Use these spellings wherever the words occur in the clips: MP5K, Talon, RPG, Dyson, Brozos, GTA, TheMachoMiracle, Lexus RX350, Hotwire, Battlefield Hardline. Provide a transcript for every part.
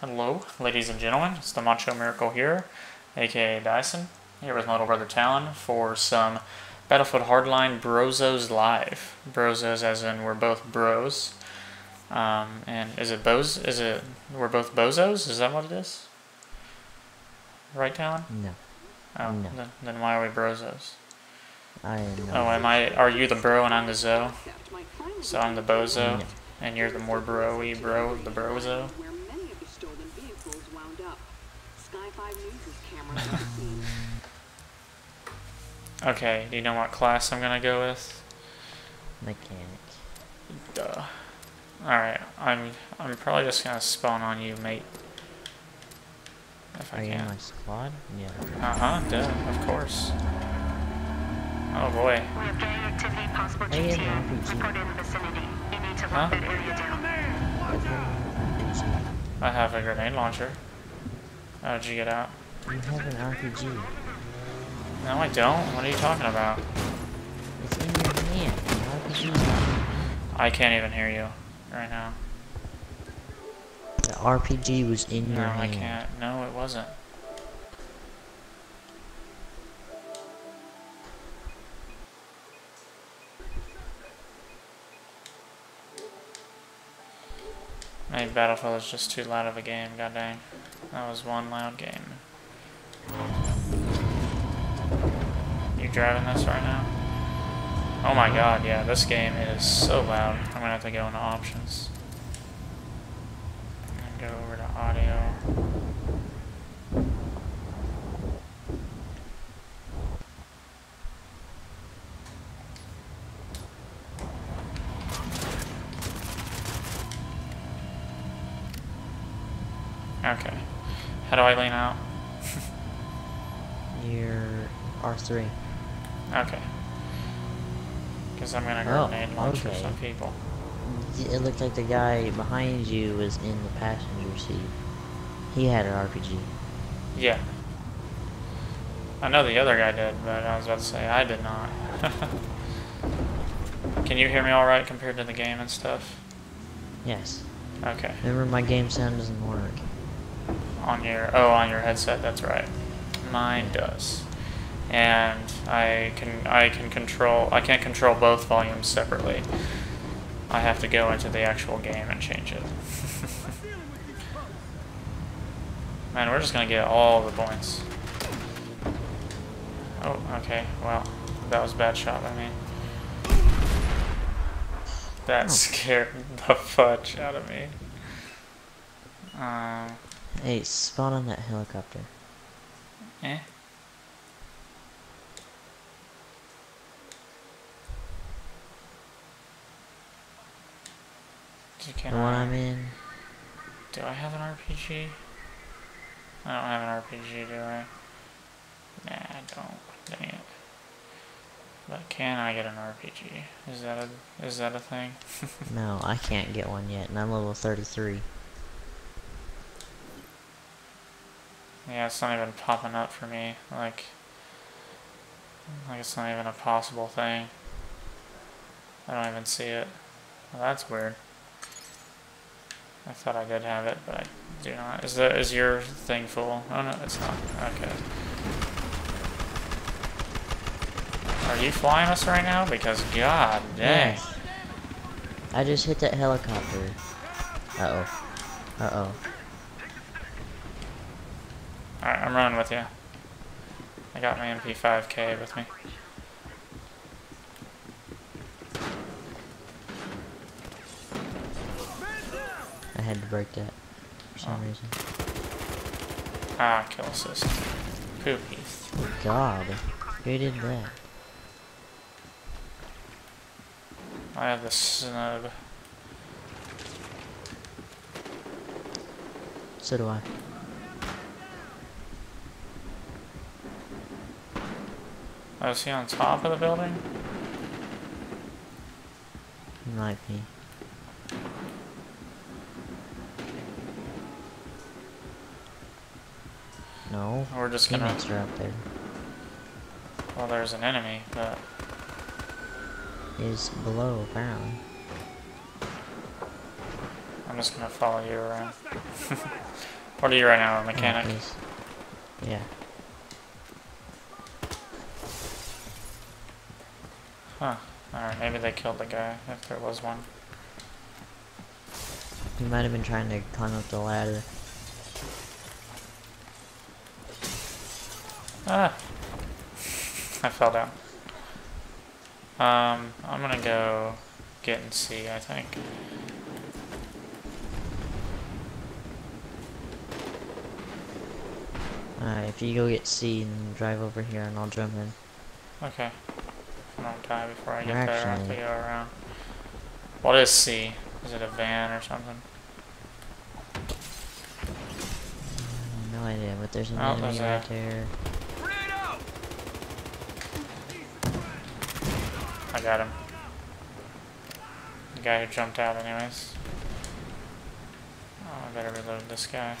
Hello, ladies and gentlemen, it's the Macho Miracle here, aka Dyson, here with my little brother Talon for some Battlefield Hardline Brozos Live. Brozos as in we're both bros. And is it we're both bozos? Is that what it is? Right, Talon? No. Oh, no. Then why are we brozos? I am not. Oh, are you the bro and I'm the zo? So I'm the bozo, no. And you're the more bro-y bro, the brozo? Okay, do you know what class I'm gonna go with? Mechanic. Duh. Alright, I'm probably just gonna spawn on you, mate. If I can. Are you in my squad? Yeah. Duh, of course. Oh boy. We have gang activity possible GTA. Report in the vicinity. You need to lock that area down. I have a grenade launcher. How did you get out? You have an RPG. No, I don't. What are you talking about? It's in your hand. An RPG. I can't even hear you right now. The RPG was in your hand. No, I can't. No, it wasn't. Maybe Battlefield is just too loud of a game. God dang. That was one loud game. You driving this right now? Oh my god, yeah, this game is so loud. I'm gonna have to go into options. And go over to audio. Okay. How do I lean out? You're R3. Okay. Because I'm going to grenade launch for some people. It looked like the guy behind you was in the passenger seat. He had an RPG. Yeah. I know the other guy did, but I was about to say I did not. Can you hear me alright compared to the game and stuff? Yes. Okay. Remember, my game sound doesn't work. On your headset, that's right. Mine does. And I can't control both volumes separately. I have to go into the actual game and change it. Man, we're just gonna get all the points. Oh, okay, well, that was a bad shot by me. That scared the fudge out of me. Hey, spawn on that helicopter. Eh? The one I'm in. Do I have an RPG? I don't have an RPG, do I? Nah, I don't. Dang it. But can I get an RPG? Is that a thing? No, I can't get one yet, and I'm level 33. Yeah, it's not even popping up for me. Like it's not even a possible thing. I don't even see it. Well, that's weird. I thought I did have it, but I do not. Is your thing full? Oh no, it's not. Okay. Are you flying us right now? Because god dang. Yes. I just hit that helicopter. Uh oh. Alright, I'm running with you. I got my MP5K with me. I had to break that for some reason. Ah, kill assist. Poopies. Oh god. Who did that? I have the snub. So do I. Oh, is he on top of the building? He might be. No. We're just gonna. Teammates are up there. Well, there's an enemy, but. Is below, apparently. I'm just gonna follow you around. What are you right now, a mechanic? Yeah. Huh. Alright, maybe they killed the guy, if there was one. He might have been trying to climb up the ladder. Ah! I fell down. I'm gonna go get and see, I think. Alright, if you go get C and drive over here and I'll jump in. Okay. I don't die before I get there, I have to go around. What is C? Is it a van or something? No idea, but there's an enemy right there. I got him. The guy who jumped out anyways. Oh, I better reload this guy.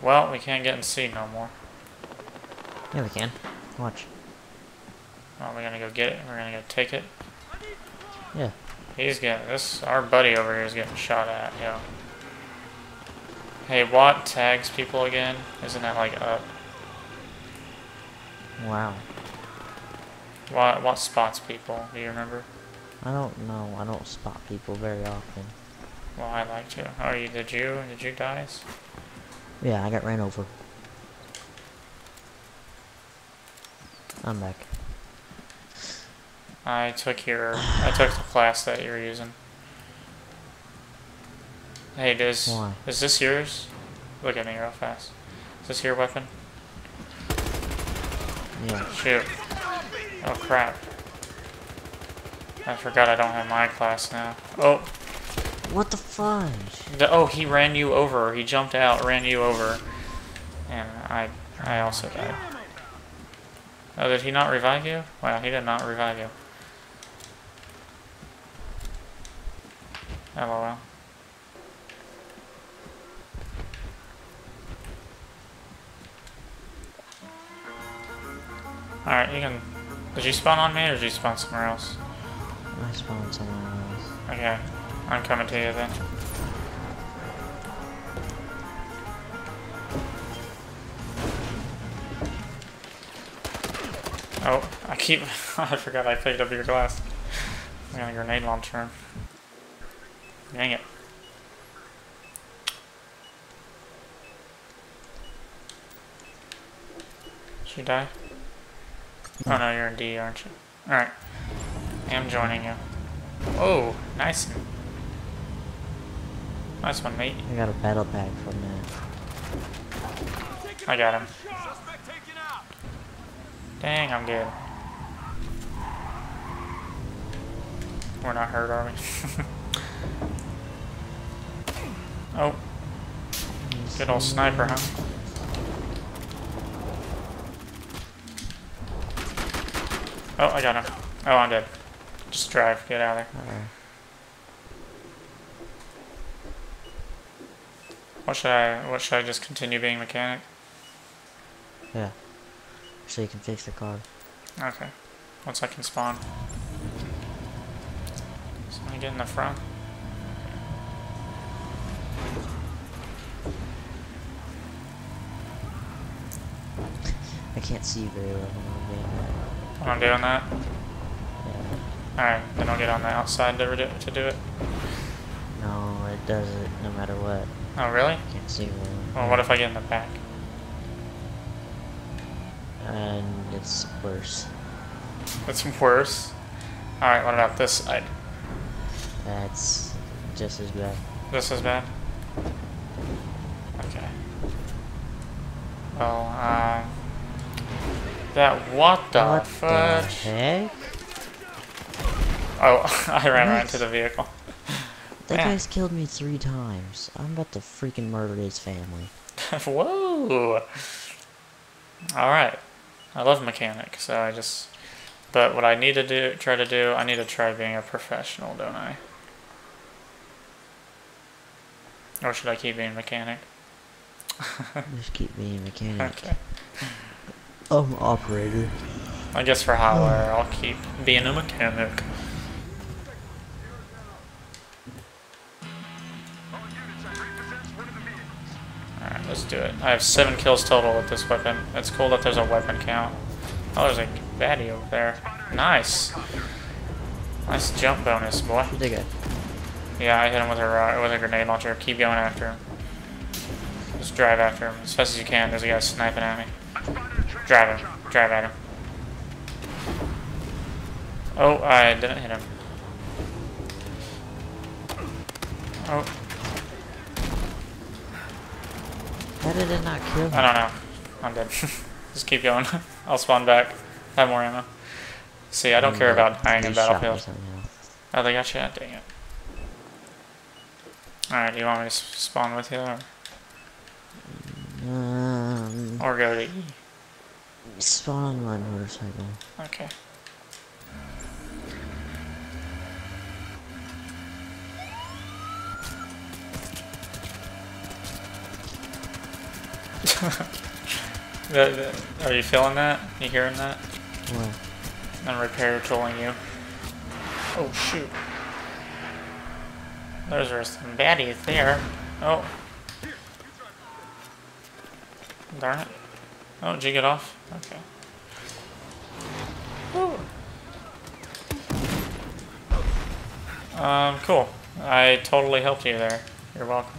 Well, we can't get in C no more. Yeah, we can. Watch. Oh, we're gonna go get it. We're gonna go take it. Yeah. He's getting this. Our buddy over here is getting shot at, yo. Hey, Watt tags people again. Isn't that like up? Wow. Watt spots people. Do you remember? I don't know. I don't spot people very often. Well, I like to. Oh, you did you? Did you die? Yeah, I got ran over. I'm back. I took the class that you're using. Hey, is this yours? Look at me real fast. Is this your weapon? Yeah. Shoot. Oh crap. I forgot I don't have my class now. Oh. What the fudge? Oh, he ran you over. He jumped out, ran you over. And I also died. Oh, did he not revive you? Wow, he did not revive you. LOL. Alright, you can... Did you spawn on me or did you spawn somewhere else? I spawned somewhere else. Okay, I'm coming to you then. Oh, I keep... I forgot I picked up your glass. I got a grenade launcher. Dang it. Did you die? Oh no, you're in D, aren't you? Alright. I am joining you. Oh, nice. Nice one, mate. I got a battle pack for that. I got him. Dang, I'm good. We're not hurt, are we? Oh. Good old sniper, huh? Oh, I got him. Oh, I'm dead. Just drive. Get out of there. Okay. What should I just continue being mechanic? Yeah. So you can fix the car. Okay. Once I can spawn. So I get in the front. I can't see you very well. When I'm doing that? Yeah. Alright, then I'll get on the outside to do it. No, it does it no matter what. Oh, really? I can't see very well. Well, what if I get in the back? And it's worse. It's worse? Alright, what about this side? That's just as bad. Just as bad? Okay. Well, What the heck? Oh, I ran right into the vehicle. That guy's killed me 3 times. I'm about to freaking murder his family. Whoa! Alright. I love mechanics, so I just... But what I need to do, I need to try being a professional, don't I? Or should I keep being a mechanic? Just keep being a mechanic. Okay. Operator. I guess for Hotwire, I'll keep being a mechanic. Let's do it. I have 7 kills total with this weapon. It's cool that there's a weapon count. Oh, there's a baddie over there. Nice. Nice jump bonus, boy. Dig it. Yeah, I hit him with a grenade launcher. Keep going after him. Just drive after him as fast as you can. There's a guy sniping at me. Drive him. Drive at him. Oh, I didn't hit him. Oh. How did it not kill me? I don't know. I'm dead. Just keep going. I'll spawn back. Have more ammo. See, I don't care about dying in Battlefield. Oh, they got you? Dang it. Alright, do you want me to spawn with you? Or go to E? Spawn on my motorcycle. Okay. Are you feeling that? You hearing that? What? I'm repair tooling you. Oh shoot. Those are some baddies there. Oh. Darn it. Oh, did you get off? Okay. Woo. Cool. I totally helped you there. You're welcome.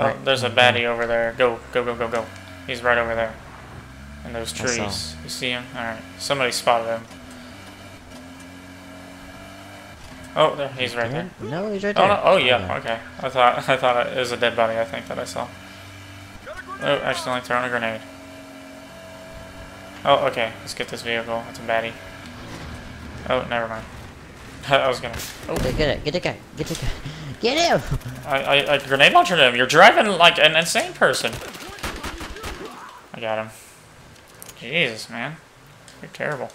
Oh, there's a baddie over there. Go, go, go, go, go. He's right over there. In those trees. You see him? Alright. Somebody spotted him. Oh, there. He's right there. No, he's right there. Oh, no. Oh yeah. Okay. I thought it was a dead body, I think, that I saw. Oh, accidentally throwing a grenade. Oh, okay. Let's get this vehicle. It's a baddie. Oh, never mind. I was gonna... Oh. Get it. Get the guy. Get the guy. Get him! I grenade launchered him. You're driving like an insane person. I got him. Jesus, man. You're terrible.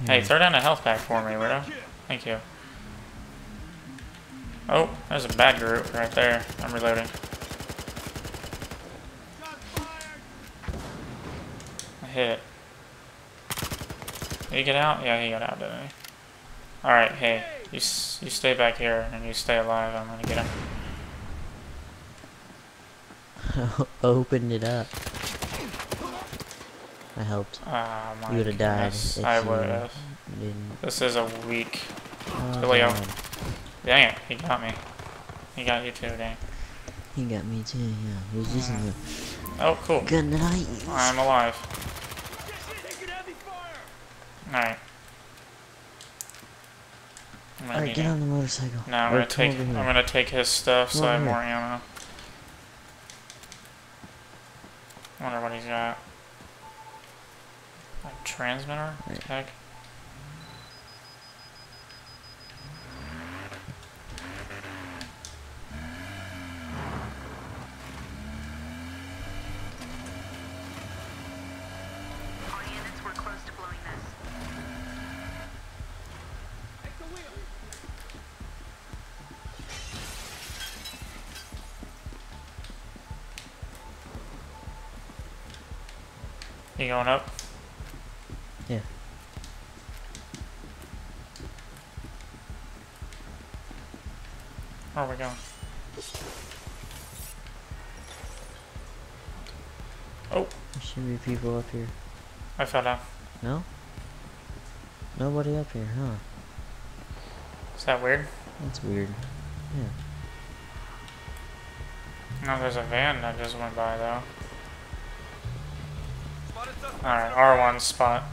Yeah. Hey, throw down a health pack for me, weirdo. Thank you. Oh, there's a bad group right there. I'm reloading. I hit it. Did he get out? Yeah, he got out, didn't he? Alright, hey. You stay back here, and you stay alive. I'm gonna get him. Opened it up. I helped. Oh, my you would have died. I would have. This is a weak... Leo. Dang it, he got me. He got you too, dang. He got me too, yeah. Oh, cool. Good night. I'm alive. Alright. Alright, get on the motorcycle. No, I'm gonna take his stuff so I have more ammo. Wonder what he's got. Like transmitter? What the heck? You going up? Yeah. Where are we going? Oh! There should be people up here. I fell down. No? Nobody up here, huh? Is that weird? That's weird. Yeah. No, there's a van that just went by, though. Alright, R1 spot.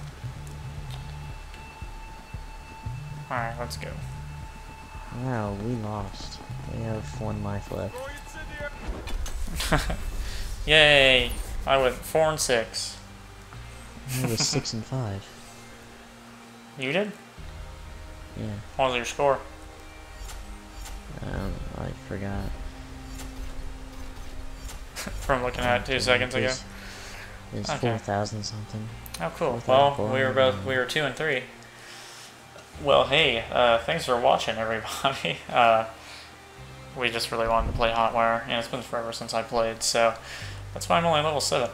Alright, let's go. Wow, we lost. We have 1 life left. Yay! I went 4 and 6. I was 6 and 5. You did? Yeah. What was your score? I forgot. From looking at it 2 seconds ago. It's okay. 4,000 something. Oh, cool. Well, we were 2 and 3. Well, hey, thanks for watching, everybody. We just really wanted to play Hotwire, and it's been forever since I played, so that's why I'm only level 7.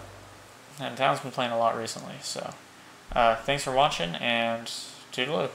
And Talon's been playing a lot recently, so thanks for watching, and toodaloo.